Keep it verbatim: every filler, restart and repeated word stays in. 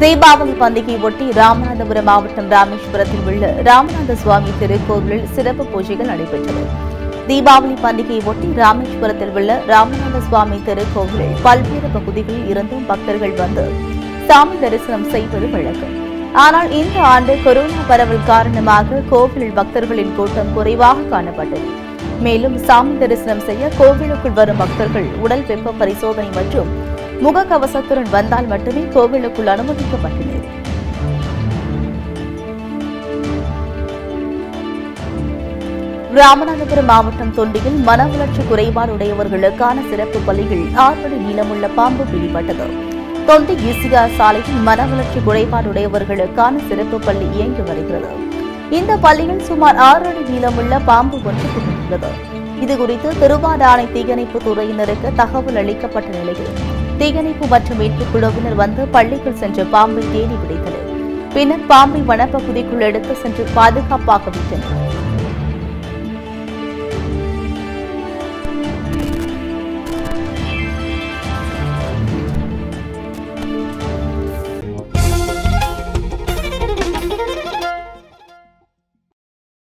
தீபாவளி பண்டிகையை ஒட்டி ராமநாதபுரம் மாவட்டம் ராமேஸ்வரத்தில் உள்ள ராமநாத சுவாமி திருக்கோவிலில் சிறப்பு பூஜைகள் நடைபெற்றன. தீபாவளி பண்டிகையை ஒட்டி ராமேஸ்வரத்தில் உள்ள ராமநாத சுவாமி திருக்கோவிலில் பல்வேறு பகுதிகளில் இருந்தும் பக்தர்கள் வந்து சாமி தரிசனம் செய்வது வழக்கம். ஆனால் இந்த ஆண்டு கொரோனா பரவல் காரணமாக கோவிலில் பக்தர்களின் கூட்டம் குறைவாக காணப்பட்டது. மேலும் சாமி தரிசனம் செய்ய கோவிலுக்குள் வரும் பக்தர்கள் உடல் வெப்ப பரிசோதனை மற்றும் முகக்கவசத்துடன் வந்தால் மட்டுமே கோவிலுக்குள் அனுமதிக்கப்பட்டது. ராமநாதபுரம் மாவட்டம் தொண்டியில் மன வளர்ச்சி குறைபாடு உடையவர்களுக்கான சிறப்பு பள்ளிகள் ஆறு அடி நீளமுள்ள பாம்பு பிடிபட்டது. தொண்டி ஈசிகா சாலையில் மன வளர்ச்சி குறைபாடுடையவர்களுக்கான சிறப்பு பள்ளி இயங்கி வருகிறது. இந்த பள்ளியில் சுமார் ஆறு அடி நீளமுள்ள பாம்பு ஒன்று பிடித்துள்ளது. இதுகுறித்து திருவாடானை தீயணைப்பு துறையினருக்கு தகவல் அளிக்கப்பட்ட நிலையில் தீயணைப்பு மற்றும் மீட்புக் குழுவினர் வந்து பள்ளிக்குள் சென்று பாம்பை தேடி பிடித்தனர். பின்னர் பாம்பை வனப்பகுதிக்குள் எடுத்து சென்று பாதுகாப்பாக விட்டனர்.